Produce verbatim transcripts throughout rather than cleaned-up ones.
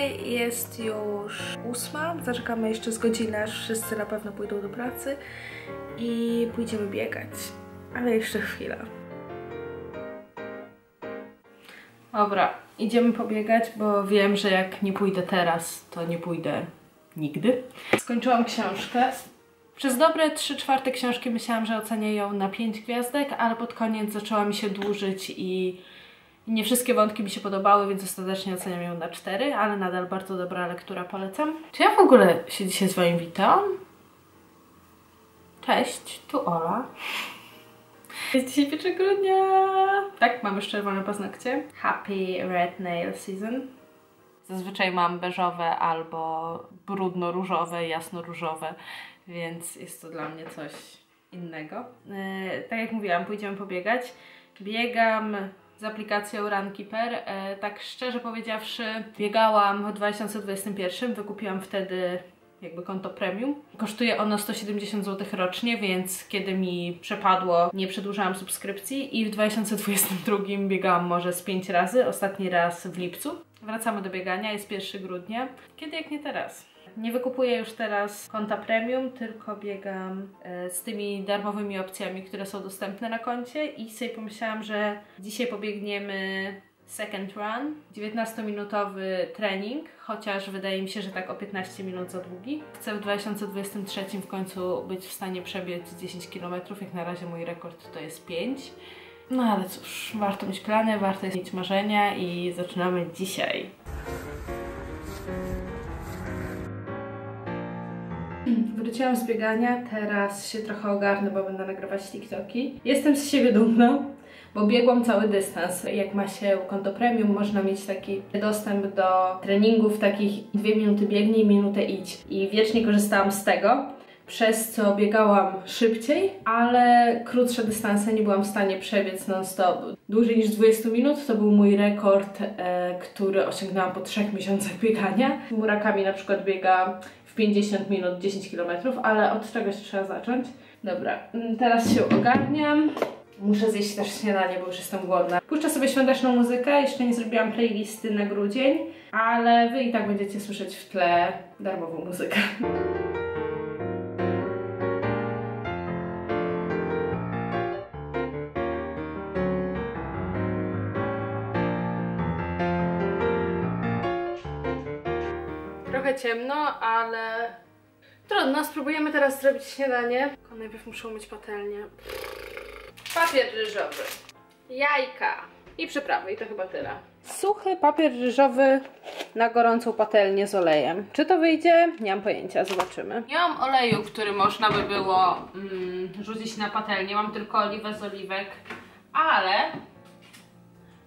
Dzisiaj jest już ósma, zaczekamy jeszcze z godzinę, aż wszyscy na pewno pójdą do pracy i pójdziemy biegać, ale jeszcze chwila. Dobra, idziemy pobiegać, bo wiem, że jak nie pójdę teraz, to nie pójdę nigdy. Skończyłam książkę. Przez dobre trzy czwarte książki myślałam, że ocenię ją na pięć gwiazdek, ale pod koniec zaczęła mi się dłużyć i nie wszystkie wątki mi się podobały, więc ostatecznie oceniam ją na cztery, ale nadal bardzo dobra lektura, polecam. Czy ja w ogóle się dzisiaj z wami witam? Cześć, tu Ola. Jest dzisiaj pierwszego grudnia. Tak, mam już czerwone paznokcie. Happy Red Nail Season. Zazwyczaj mam beżowe albo brudno-różowe, jasno-różowe, więc jest to dla mnie coś innego. Yy, tak jak mówiłam, pójdziemy pobiegać. Biegam z aplikacją RunKeeper. E, tak szczerze powiedziawszy, biegałam w dwa tysiące dwudziestym pierwszym, wykupiłam wtedy jakby konto premium. Kosztuje ono sto siedemdziesiąt złotych rocznie, więc kiedy mi przepadło, nie przedłużałam subskrypcji i w dwa tysiące dwudziestym drugim biegałam może z pięć razy, ostatni raz w lipcu. Wracamy do biegania, jest pierwszego grudnia. Kiedy jak nie teraz? Nie wykupuję już teraz konta premium, tylko biegam z tymi darmowymi opcjami, które są dostępne na koncie i sobie pomyślałam, że dzisiaj pobiegniemy second run, dziewiętnastominutowy trening, chociaż wydaje mi się, że tak o piętnaście minut za długi. Chcę w dwa tysiące dwudziestym trzecim w końcu być w stanie przebiec dziesięć kilometrów, jak na razie mój rekord to jest pięć. No ale cóż, warto mieć plany, warto mieć marzenia i zaczynamy dzisiaj. Wróciłam z biegania, teraz się trochę ogarnę, bo będę nagrywać TikToki. Jestem z siebie dumna, bo biegłam cały dystans. Jak ma się konto premium, można mieć taki dostęp do treningów takich dwie minuty biegnij, minutę idź. I wiecznie korzystałam z tego, przez co biegałam szybciej, ale krótsze dystanse nie byłam w stanie przebiec non stop. Dłużej niż dwadzieścia minut to był mój rekord, e, który osiągnęłam po trzech miesiącach biegania. Z murakami na przykład biega w pięćdziesiąt minut, dziesięć kilometrów, ale od czegoś trzeba zacząć. Dobra, teraz się ogarniam. Muszę zjeść też śniadanie, bo już jestem głodna. Puszczę sobie świąteczną muzykę, jeszcze nie zrobiłam playlisty na grudzień, ale wy i tak będziecie słyszeć w tle darmową muzykę. Ciemno, ale trudno, spróbujemy teraz zrobić śniadanie. Tylko najpierw muszę umyć patelnię. Papier ryżowy, jajka i przyprawy i to chyba tyle. Suchy papier ryżowy na gorącą patelnię z olejem. Czy to wyjdzie? Nie mam pojęcia, zobaczymy. Nie mam oleju, który można by było mm, rzucić na patelnię, mam tylko oliwę z oliwek, ale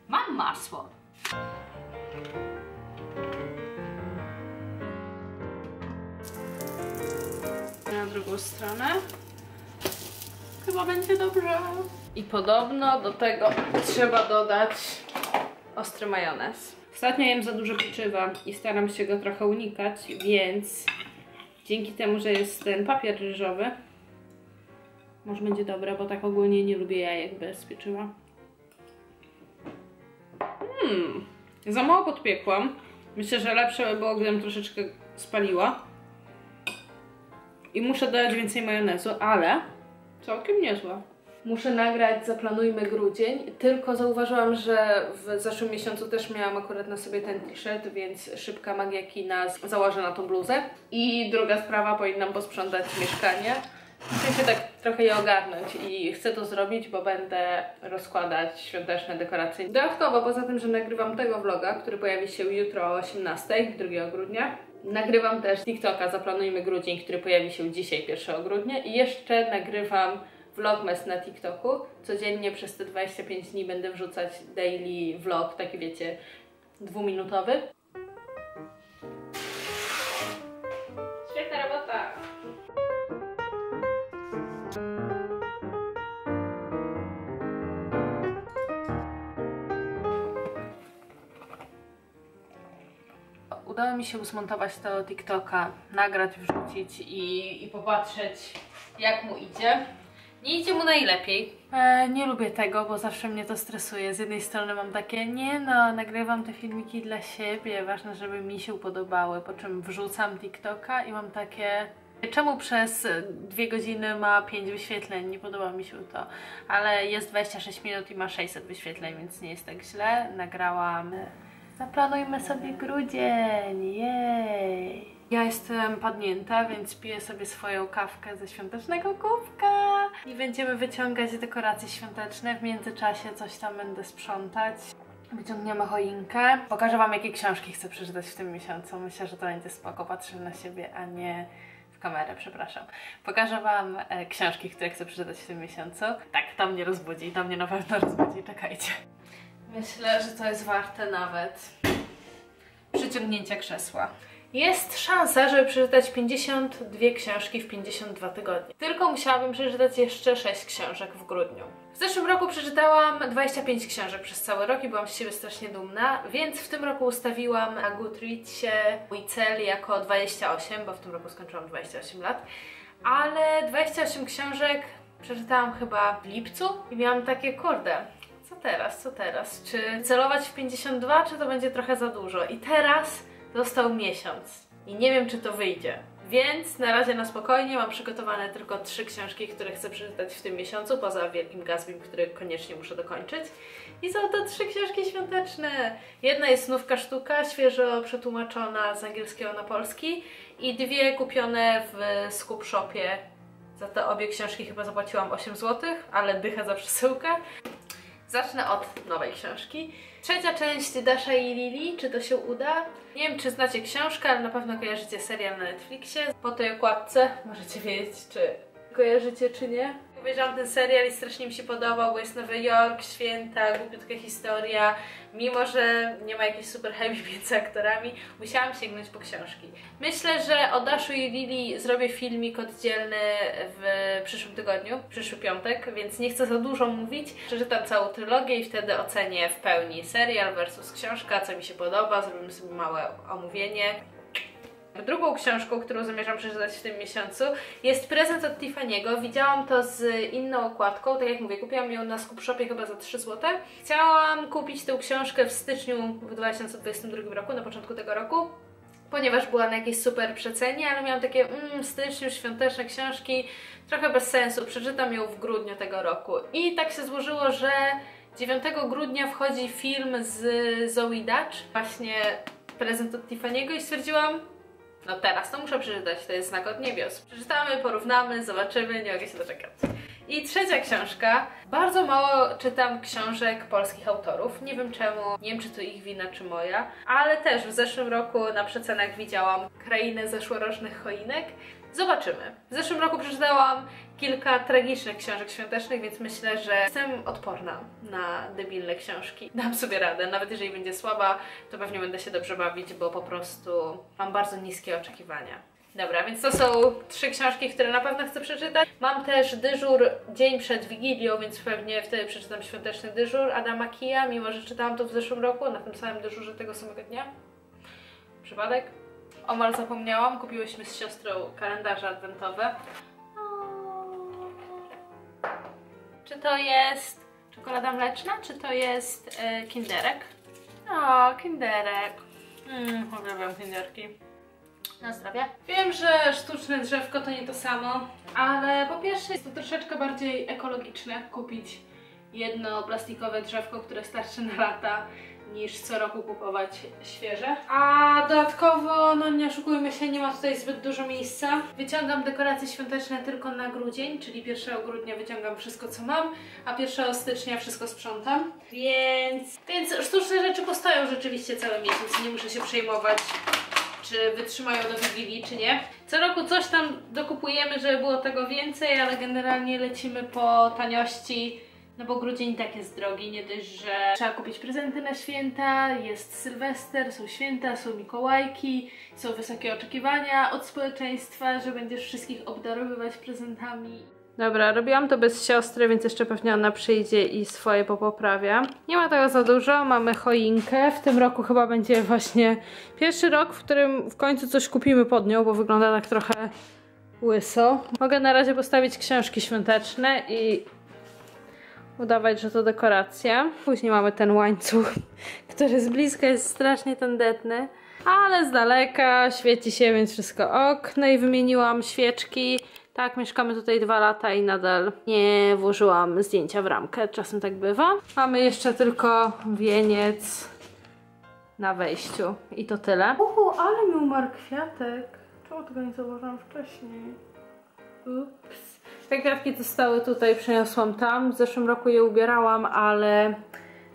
mam masło. Na drugą stronę. Chyba będzie dobrze. I podobno do tego trzeba dodać ostry majonez. Ostatnio jem za dużo pieczywa i staram się go trochę unikać, więc dzięki temu, że jest ten papier ryżowy, może będzie dobre, bo tak ogólnie nie lubię jajek bez pieczywa. Hmm, za mało podpiekłam. Myślę, że lepsze by było, gdybym troszeczkę spaliła. I muszę dodać więcej majonezu, ale całkiem niezła. Muszę nagrać Zaplanujmy grudzień, tylko zauważyłam, że w zeszłym miesiącu też miałam akurat na sobie ten t-shirt, więc szybka magia kina założę na tą bluzę. I druga sprawa, powinnam posprzątać mieszkanie. Muszę się tak trochę je ogarnąć i chcę to zrobić, bo będę rozkładać świąteczne dekoracje. Dodatkowo, poza tym, że nagrywam tego vloga, który pojawi się jutro o osiemnastej, drugiego grudnia, nagrywam też TikToka Zaplanujmy grudzień, który pojawi się dzisiaj, pierwszego grudnia, i jeszcze nagrywam vlogmas na TikToku. Codziennie przez te dwadzieścia pięć dni będę wrzucać daily vlog, taki wiecie, dwuminutowy. Świetna robota! Udało mi się zmontować tego TikToka, nagrać, wrzucić i, i popatrzeć, jak mu idzie. Nie idzie mu najlepiej, E, nie lubię tego, bo zawsze mnie to stresuje. Z jednej strony mam takie, nie no, nagrywam te filmiki dla siebie, ważne, żeby mi się podobały, po czym wrzucam TikToka i mam takie... Czemu przez dwie godziny ma pięć wyświetleń? Nie podoba mi się to. Ale jest dwadzieścia sześć minut i ma sześćset wyświetleń, więc nie jest tak źle. Nagrałam... Zaplanujmy sobie grudzień! Jej! Ja jestem padnięta, więc piję sobie swoją kawkę ze świątecznego kubka i będziemy wyciągać dekoracje świąteczne. W międzyczasie coś tam będę sprzątać. Wyciągniemy choinkę. Pokażę wam, jakie książki chcę przeczytać w tym miesiącu. Myślę, że to będzie spoko. Patrzę na siebie, a nie... kamerę, przepraszam. Pokażę wam e, książki, które chcę przeczytać w tym miesiącu. Tak, to mnie rozbudzi, to mnie na pewno rozbudzi, czekajcie. Myślę, że to jest warte nawet przyciągnięcia krzesła. Jest szansa, żeby przeczytać pięćdziesiąt dwie książki w pięćdziesiąt dwa tygodnie. Tylko musiałabym przeczytać jeszcze sześć książek w grudniu. W zeszłym roku przeczytałam dwadzieścia pięć książek przez cały rok i byłam z siebie strasznie dumna, więc w tym roku ustawiłam na Goodreadsie mój cel jako dwadzieścia osiem, bo w tym roku skończyłam dwadzieścia osiem lat, ale dwadzieścia osiem książek przeczytałam chyba w lipcu i miałam takie, kurde, co teraz, co teraz? Czy celować w pięćdziesiąt dwa, czy to będzie trochę za dużo? I teraz został miesiąc i nie wiem, czy to wyjdzie. Więc na razie na spokojnie, mam przygotowane tylko trzy książki, które chcę przeczytać w tym miesiącu, poza Wielkim Gatsbym, który koniecznie muszę dokończyć. I są to trzy książki świąteczne. Jedna jest Znówka sztuka, świeżo przetłumaczona z angielskiego na polski i dwie kupione w skupszopie. Za te obie książki chyba zapłaciłam osiem złotych, ale dycha za przesyłkę. Zacznę od nowej książki. Trzecia część Dasha i Lily, czy to się uda? Nie wiem, czy znacie książkę, ale na pewno kojarzycie serial na Netflixie. Po tej okładce możecie wiedzieć, czy kojarzycie, czy nie. Obejrzałam ten serial i strasznie mi się podobał, bo jest Nowy Jork, święta, głupiutka historia. Mimo że nie ma jakiejś super chemii między aktorami, musiałam sięgnąć po książki. Myślę, że o Dashu i Lili zrobię filmik oddzielny w przyszłym tygodniu, w przyszły piątek, więc nie chcę za dużo mówić. Przeczytam całą trylogię i wtedy ocenię w pełni serial versus książka, co mi się podoba, zrobimy sobie małe omówienie. Drugą książką, którą zamierzam przeczytać w tym miesiącu, jest Prezent od Tiffaniego. Widziałam to z inną okładką, tak jak mówię, kupiłam ją na skupszopie chyba za trzy złote. Chciałam kupić tę książkę w styczniu w dwa tysiące dwudziestym drugim roku, na początku tego roku, ponieważ była na jakiejś super przecenie, ale miałam takie mmm, styczniu, świąteczne książki, trochę bez sensu, przeczytam ją w grudniu tego roku. I tak się złożyło, że dziewiątego grudnia wchodzi film z Zoe Dutch, właśnie Prezent od Tiffaniego, i stwierdziłam, no teraz to muszę przeczytać, to jest Znak od niebios. Przeczytamy, porównamy, zobaczymy, nie mogę się doczekać. I trzecia książka. Bardzo mało czytam książek polskich autorów. Nie wiem czemu, nie wiem, czy to ich wina, czy moja. Ale też w zeszłym roku na przecenach widziałam Krainę zeszłorocznych choinek. Zobaczymy. W zeszłym roku przeczytałam kilka tragicznych książek świątecznych, więc myślę, że jestem odporna na debilne książki. Dam sobie radę, nawet jeżeli będzie słaba, to pewnie będę się dobrze bawić, bo po prostu mam bardzo niskie oczekiwania. Dobra, więc to są trzy książki, które na pewno chcę przeczytać. Mam też dyżur dzień przed Wigilią, więc pewnie wtedy przeczytam Świąteczny dyżur Adama Kija, mimo że czytałam to w zeszłym roku, na tym samym dyżurze tego samego dnia. Przypadek? Omal zapomniałam, kupiłyśmy z siostrą kalendarze adwentowe. Czy to jest czekolada mleczna, czy to jest yy, kinderek? O, kinderek. Mmm, uwielbiam kinderki. Na zdrowie. Wiem, że sztuczne drzewko to nie to samo, ale po pierwsze jest to troszeczkę bardziej ekologiczne kupić jedno plastikowe drzewko, które starczy na lata, niż co roku kupować świeże. A dodatkowo, no nie oszukujmy się, nie ma tutaj zbyt dużo miejsca. Wyciągam dekoracje świąteczne tylko na grudzień, czyli pierwszego grudnia wyciągam wszystko, co mam, a pierwszego stycznia wszystko sprzątam. Więc... Więc sztuczne rzeczy postoją rzeczywiście cały miesiąc, nie muszę się przejmować, czy wytrzymają do Wigilii, czy nie. Co roku coś tam dokupujemy, żeby było tego więcej, ale generalnie lecimy po taniości. No bo grudzień tak jest drogi, nie dość, że trzeba kupić prezenty na święta, jest Sylwester, są święta, są Mikołajki, są wysokie oczekiwania od społeczeństwa, że będziesz wszystkich obdarowywać prezentami. Dobra, robiłam to bez siostry, więc jeszcze pewnie ona przyjdzie i swoje popoprawia. Nie ma tego za dużo, mamy choinkę. W tym roku chyba będzie właśnie pierwszy rok, w którym w końcu coś kupimy pod nią, bo wygląda tak trochę łyso. Mogę na razie postawić książki świąteczne i... udawać, że to dekoracja. Później mamy ten łańcuch, który z bliska jest strasznie tandetny, ale z daleka świeci się, więc wszystko ok. No i wymieniłam świeczki. Tak, mieszkamy tutaj dwa lata i nadal nie włożyłam zdjęcia w ramkę. Czasem tak bywa. Mamy jeszcze tylko wieniec na wejściu. I to tyle. Uhu, ale mi umarł kwiatek. Czemu tego nie zauważyłam wcześniej? Ups. Te kwiatki zostały tutaj, przeniosłam tam. W zeszłym roku je ubierałam, ale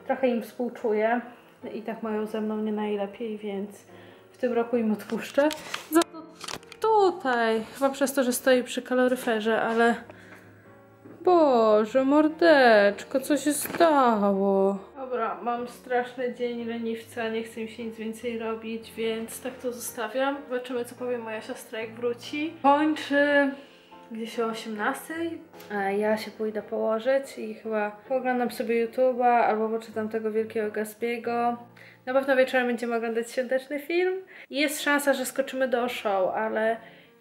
trochę im współczuję. I tak mają ze mną nie najlepiej, więc w tym roku im odpuszczę. Za to tutaj, chyba przez to, że stoi przy kaloryferze, ale... Boże, mordeczko, co się stało? Dobra, mam straszny dzień leniwca, nie chcę mi się nic więcej robić, więc tak to zostawiam. Zobaczymy, co powie moja siostra, jak wróci. Kończy gdzieś o osiemnastej. A ja się pójdę położyć i chyba pooglądam sobie YouTube'a albo poczytam tego wielkiego Gatsby'ego. Na pewno wieczorem będziemy oglądać świąteczny film. Jest szansa, że skoczymy do show, ale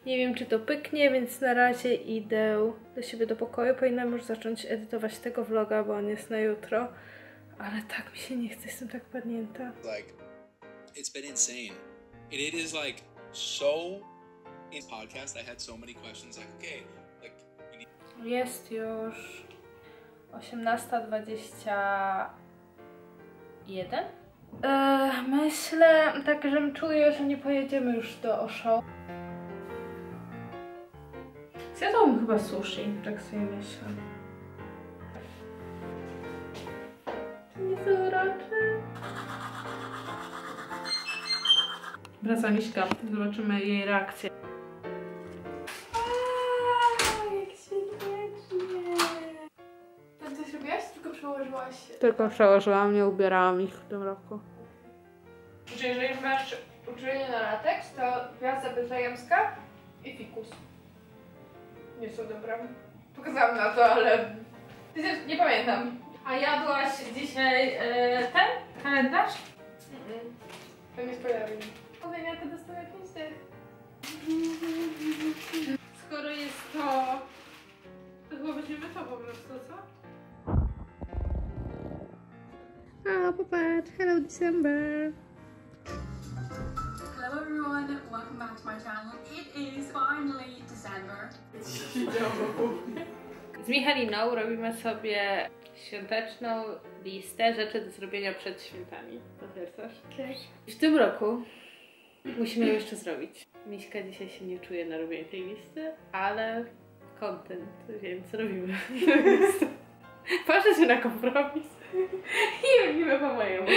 nie wiem, czy to pyknie, więc na razie idę do siebie do pokoju. Powinnam już zacząć edytować tego vloga, bo on jest na jutro. Ale tak mi się nie chce, jestem tak padnięta. Like, it's been insane. And it is like so... In podcast, I had so many questions, like, okay, like, you need... Jest już osiemnasta dwadzieścia jeden. Eee, myślę, tak, że czuję, że nie pojedziemy już do Osho. Zjadłam chyba sushi, tak sobie myślę. Czy nie są uroczy? Wraca Miśka, zobaczymy jej reakcję. Tylko przełożyłam, nie ubierałam ich w tym roku. Czy jeżeli masz uczulenie na lateks, to gwiazda betlejemska i fikus nie są dobre. Pokazałam na to, ale nie pamiętam. A jadłaś dzisiaj e, ten kalendarz? Mm -mm. To nie spodziewam. Powiem, ja to dostaję pięć tych. Skoro jest to, to chyba będziemy to po prostu, co? Oh, popatrz! Hello, December! Hello everyone, welcome back to my channel. It is finally December. Z Michaliną robimy sobie świąteczną listę rzeczy do zrobienia przed świętami. Potwierdzasz? Cześć. W tym roku musimy ją jeszcze zrobić. Miśka dzisiaj się nie czuje na robienie tej listy, ale content, więc robimy. Patrzę się na kompromis i robimy po mojemu.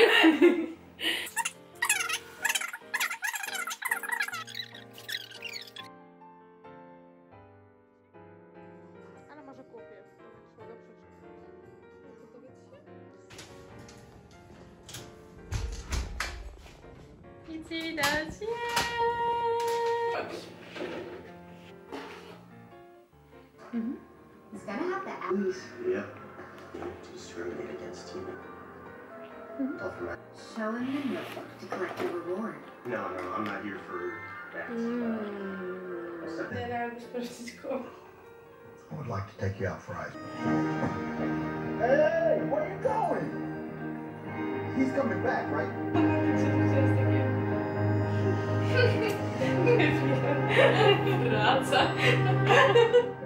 Ale może kupię, bo mogę przeczytać. Nic nie widać. It's gonna have the abs. Yeah. Discriminate against you. Mm-hmm. Show him the notebook to collect the reward. No, no, I'm not here for that. Mm. I would like to take you out for ice. Hey, where are you going? He's coming back, right? Wraca.